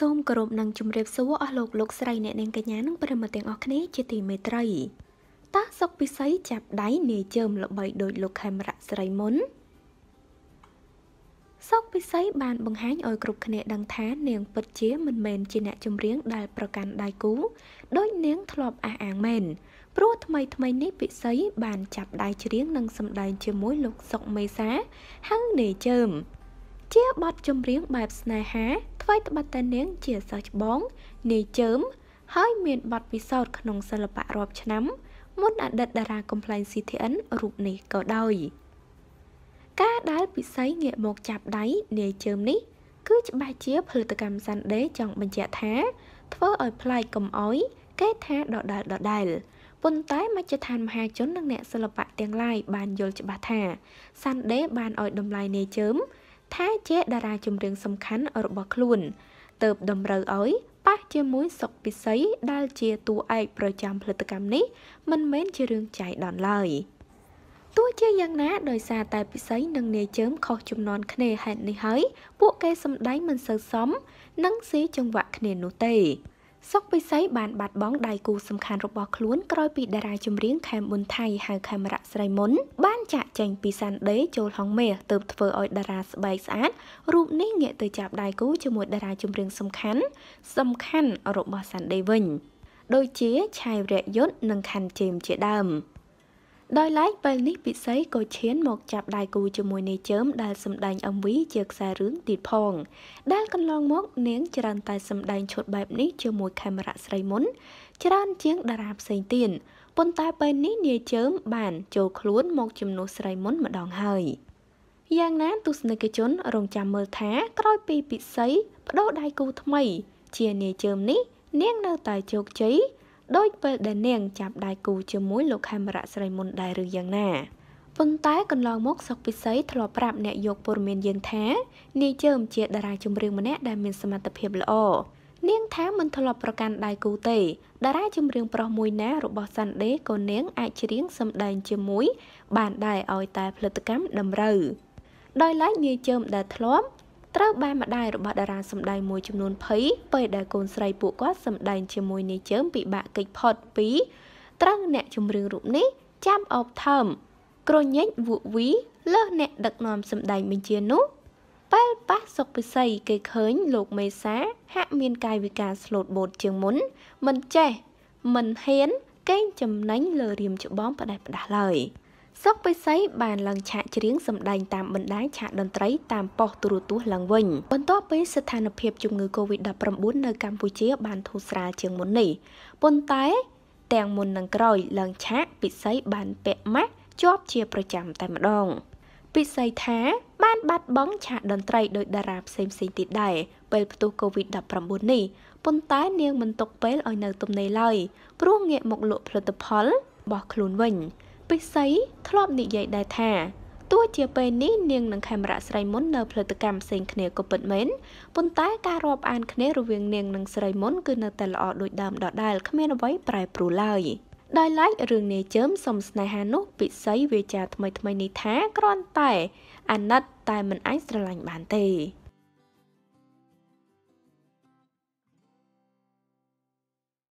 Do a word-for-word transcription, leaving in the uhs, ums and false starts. Sôm cờ rộp nâng chùm rệp số ở lục lục sài nè nèng cái nhà nâng bờ mặt tiền ở khné chia tỉ mệt trai. Ta sóc pi sấy chạp đáy nề chơm lộng bảy đôi lục hàm rạ sài mốn. Sóc pi sấy bàn bằng hái ở cục khné đằng thá nèng bật chế mình mền chia nè chùm riếng đài bờ cạn đài cú đôi nèng thọp à ảng mền. Pro thay thay nếp pi sấy bàn chạp đài chia riếng nâng sầm đài chia mối lục sọc mây xá hăng nề chơm. Chia bọt chùm riếng bạp sài há. Vậy tập tên nén chia sợi bóng, nề chớm, hơi miền bọt vì sao khổng sơ lập bạ rộp cho nắm, muốn đã đợt đà ra complain si thế ấn rụp nề cỡ đôi. Cá đá bị sấy nghệ một chạp đáy, nề chớm ní, cứ ba chia phở tự cảm giàn đế chọn bằng trẻ thá, thơ ở play cầm ói, kết thá đỏ đỏ đỏ đài. Vốn tái mà cho than mà hai chốn nâng nẹ sơ lập bạ tiếng lai bàn dồn cho bà thả, giàn đế bàn ở đồng lai nề chớm. Thá chế đà ra chùm riêng xâm khánh ở rộp bọc luôn. Tợp đồng rời ối, bác chia mối sọc bị sấy đal chia tù ai pro chăm phật cảm ní, mình mến chia riêng chạy đòn lời. Tù chia dân ná đời xa tài bị sấy nâng nề chớm khó chùm non khne hẹn ní hới, bộ kê xâm đáy mình sơ xóm, nâng xí chân vạ khne nụ tê. Sóc bị sấy bàn bạt bóng đài cù xâm khánh rộp bọc luôn, coi bị đà ra chùm riêng khám buồn thay hàng khám rạ sài mốn. Chạ chành pì sàn đế chôl hóng mè tợp thờ oi đà ra sài sát rụp ní nghệ từ chạp đài cú cho một đà ra chùm riêng xâm khánh xâm khánh ở rộp bò sàn đê vinh đôi chía chai rẹ dốt nâng khăn chìm chĩa đầm đôi lái bay nít bị sấy cô chiến một chạp đài cú cho mùi nê chớm đà xâm đành ông ví chược xa rướng tịt phong đa con lon mốt nén tràn tài xâm đành chột bẹp nít cho mùi camera sài muốn tràn chiến đà ra sài tiền Bồn ta bên ní nề chớm bàn chồ khốn một chùm nụ sài mốn mà đòn hơi. Giang ná tu sân cái chốn rồng chàm mơ thá, coi pi bị sấy, đốt đai cù thmây, chia nề chớm ní, nén nơ tài chột cháy, đôi bên đèn nén chạp đai cù chơ mối lục hàm rạ sài mốn đai rư giang nà. Bồn tái còn lo mốt sọc bị sấy thọ prạm nẹ dọc bồn miền giang thá, nề chớm chia đà ra chùm riêng mà nét đai miền sâm tập hiệp lọ. Niên thá mình thọ lập procan đài cụ tề, đã ra chùm riêng pro mùi ná rụp bò sàn đế còn nén ai chế riêng xâm đàn chùm mũi, bàn đài oi tài phật cám đầm rừ. Đôi lái như chơm đã thóp, trao ba mặt đài rụp bò đà ra xâm đài mùi chùm nôn phấy, bởi đài cồn sầy bụ quá xâm đàn chùm mùi này chớm bị bạ kịch phọt phí. Trao nẹ chùm riêng rụp ní, chăm ọc thầm, cro nhách vụ ví, lơ nẹ đặc nòm xâm đài mình chia nút. Bác sọc bị xây cây khớn lột mê xá, hạ miên cài vì cả lột bột trường muốn. Mình chè, mình hiến, kênh chầm nánh lờ riêng chỗ bóng và đẹp đã lời. Sọc bị xây bàn lần chạ chế riêng dầm đành tạm mình đá chạ đần trấy tạm bỏ tù rù tú lần vinh. Bọn tốt với sự thàn hợp hiệp chung người covid mười chín nơi Campuchia bàn thu sra trường muốn nỉ. Bọn tái, tèng môn nâng còi lần chạ bị xây bàn bẹ mát, chóp chia pro chạm tại mặt đòn. Bị xây thá, ban bắt bóng chạ đần trai đôi đà rạp xem xin tịt đài, bởi tù covid mười chín này, bồn tái niêng mình tộc bế ở nơi tùm này lời, bố nghệ một lộ phật tập hóa, bỏ khốn vinh. Bị xây, thọp nị dạy đài thà. Tua chia bê ní niêng nâng khám rạ sài mốn nơ phật tập cảm xin khné của bệnh mến, bồn tái ca rộp an khné rù viên niêng nâng sài mốn cư nơ tài lọ đôi đàm đỏ đài khmên với bài bù lời. Đôi lái rừng nề chớm xong sài hà nốt bị sấy về trà thmây thmây ní thá, còn tài, anh nát tài mình ái sờ lành bàn tề.